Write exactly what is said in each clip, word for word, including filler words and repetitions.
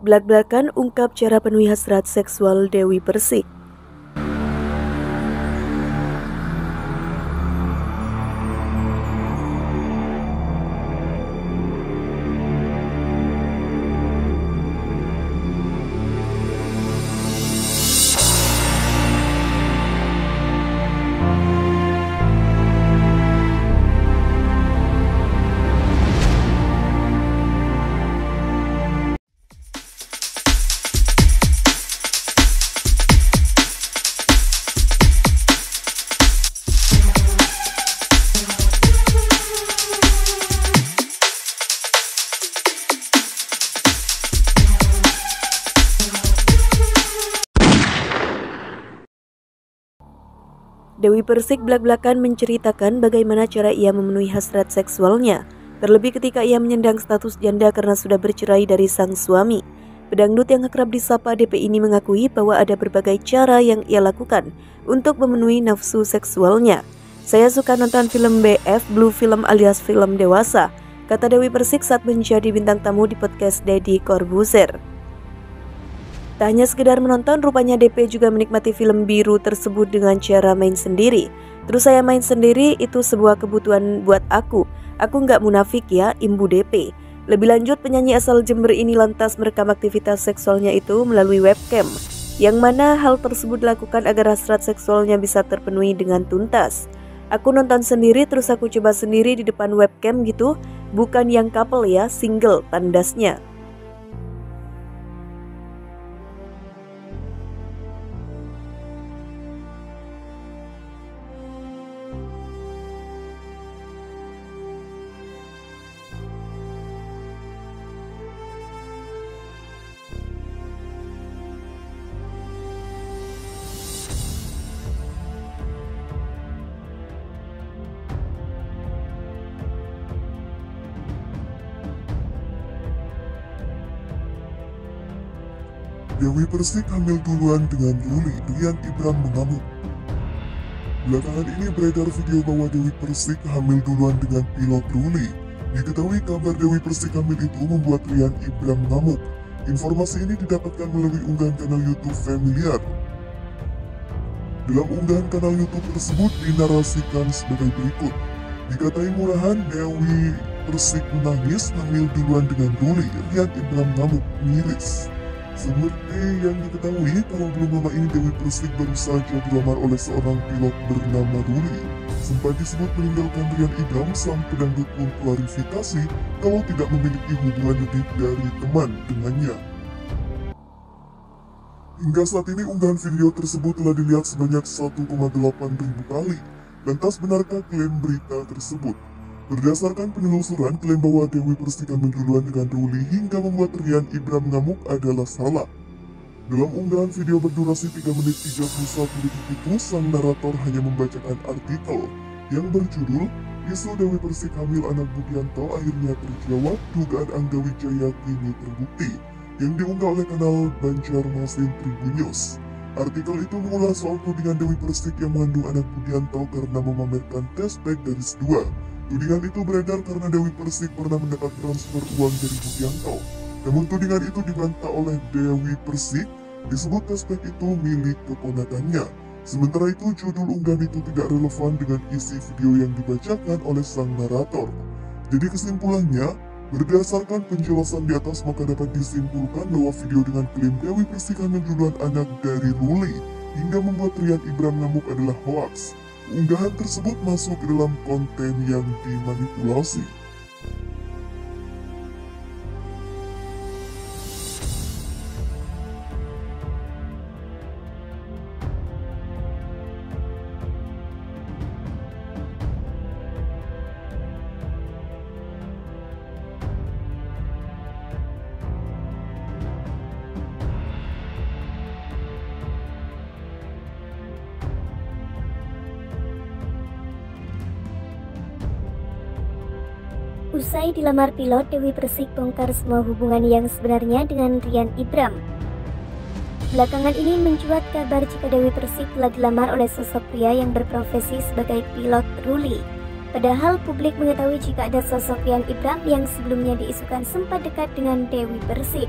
belak-belakan ungkap cara penuhi hasrat seksual Dewi Persik. Dewi Persik belak-belakan menceritakan bagaimana cara ia memenuhi hasrat seksualnya, terlebih ketika ia menyandang status janda karena sudah bercerai dari sang suami. Pedangdut yang akrab disapa D P ini mengakui bahwa ada berbagai cara yang ia lakukan untuk memenuhi nafsu seksualnya. "Saya suka nonton film B F, blue film alias film dewasa," kata Dewi Persik saat menjadi bintang tamu di podcast Dedi Corbuzier. Tak hanya sekedar menonton, rupanya D P juga menikmati film biru tersebut dengan cara main sendiri. "Terus saya main sendiri, itu sebuah kebutuhan buat aku. Aku nggak munafik ya," imbu D P. Lebih lanjut, penyanyi asal Jember ini lantas merekam aktivitas seksualnya itu melalui webcam, yang mana hal tersebut dilakukan agar hasrat seksualnya bisa terpenuhi dengan tuntas. "Aku nonton sendiri, terus aku coba sendiri di depan webcam gitu, bukan yang couple ya, single," tandasnya. Dewi Persik hamil duluan dengan Ruli, Rian Ibrahim mengamuk. Belakangan ini beredar video bahwa Dewi Persik hamil duluan dengan pilot Ruli. Diketahui kabar Dewi Persik hamil itu membuat Rian Ibrahim mengamuk. Informasi ini didapatkan melalui unggahan kanal YouTube familiar. Dalam unggahan kanal YouTube tersebut dinarasikan sebagai berikut. Dikatai murahan, Dewi Persik menangis hamil duluan dengan Ruli, Rian Ibrahim mengamuk, miris. Seperti yang diketahui, kalau belum lama ini Dewi Persik baru saja dilamar oleh seorang pilot bernama Ruli. Sempat disebut meninggalkan Rian Ibrahim, sang pedangdut pun klarifikasi kalau tidak memiliki hubungan lebih dari teman dengannya. Hingga saat ini unggahan video tersebut telah dilihat sebanyak satu koma delapan ribu kali. Lantas benarkah klaim berita tersebut? Berdasarkan penelusuran, klaim bahwa Dewi Persik hamil duluan dengan Ruli hingga membuat Rian Ibrahim mengamuk adalah salah. Dalam unggahan video berdurasi tiga menit tiga puluh satu detik itu, sang narator hanya membacakan artikel yang berjudul "Isu Dewi Persik hamil anak Budianto akhirnya terjawab, dugaan Angga Wijaya kini terbukti" yang diunggah oleh kanal Banjarmasin Tribunnews. Artikel itu mengulas soal tudingan Dewi Persik yang mengandung anak Budianto karena memamerkan tespek garis dua. Tudingan itu beredar karena Dewi Persik pernah mendapat transfer uang dari Budianto. Namun tudingan itu dibantah oleh Dewi Persik, disebut tespek itu milik keponakannya. Sementara itu judul unggahan itu tidak relevan dengan isi video yang dibacakan oleh sang narator. Jadi kesimpulannya, berdasarkan penjelasan di atas maka dapat disimpulkan bahwa video dengan klaim Dewi Persik hamil duluan anak dari Ruli hingga membuat Rian Ibrahim ngamuk adalah hoaks. Unggahan tersebut masuk ke dalam konten yang dimanipulasi. Usai dilamar pilot, Dewi Persik bongkar semua hubungan yang sebenarnya dengan Rian Ibrahim. Belakangan ini mencuat kabar jika Dewi Persik telah dilamar oleh sosok pria yang berprofesi sebagai pilot Ruli. Padahal publik mengetahui jika ada sosok Rian Ibrahim yang sebelumnya diisukan sempat dekat dengan Dewi Persik.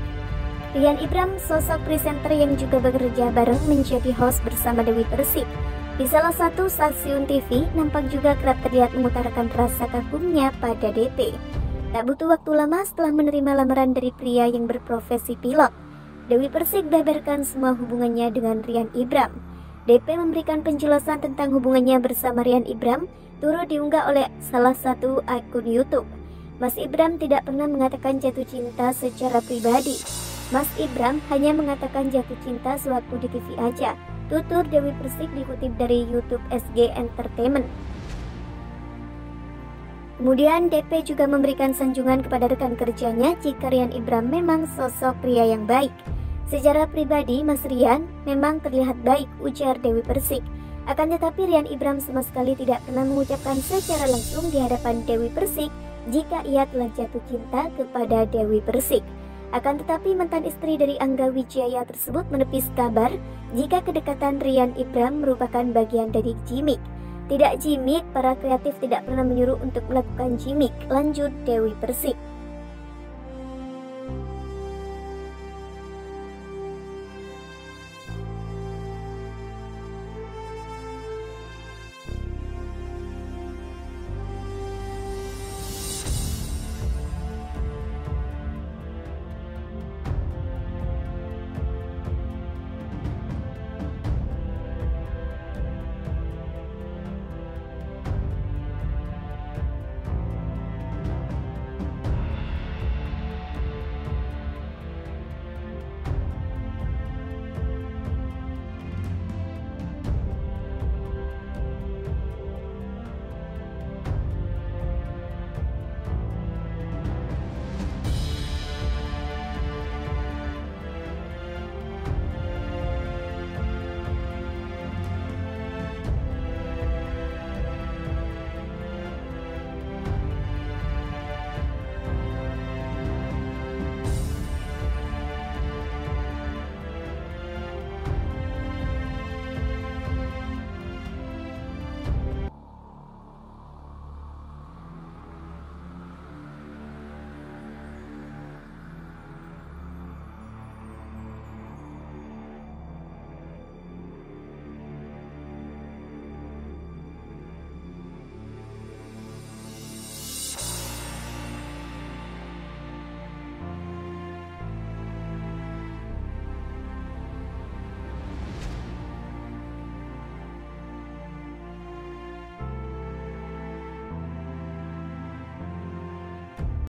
Rian Ibrahim, sosok presenter yang juga bekerja bareng menjadi host bersama Dewi Persik. Di salah satu stasiun T V, nampak juga kerap terlihat mengutarakan rasa kagumnya pada D P. Tak butuh waktu lama setelah menerima lamaran dari pria yang berprofesi pilot, Dewi Persik beberkan semua hubungannya dengan Rian Ibrahim. D P memberikan penjelasan tentang hubungannya bersama Rian Ibrahim, turut diunggah oleh salah satu akun YouTube. Mas Ibrahim tidak pernah mengatakan jatuh cinta secara pribadi. Mas Ibrahim hanya mengatakan jatuh cinta sewaktu di T V aja, tutur Dewi Persik dikutip dari YouTube S G Entertainment. Kemudian D P juga memberikan sanjungan kepada rekan kerjanya jika Rian Ibrahim memang sosok pria yang baik. Secara pribadi, Mas Rian memang terlihat baik, ujar Dewi Persik. Akan tetapi Rian Ibrahim sama sekali tidak pernah mengucapkan secara langsung di hadapan Dewi Persik jika ia telah jatuh cinta kepada Dewi Persik. Akan tetapi mantan istri dari Angga Wijaya tersebut menepis kabar jika kedekatan Rian Ibrahim merupakan bagian dari gimmick. Tidak gimmick, para kreatif tidak pernah menyuruh untuk melakukan gimmick, lanjut Dewi Persik.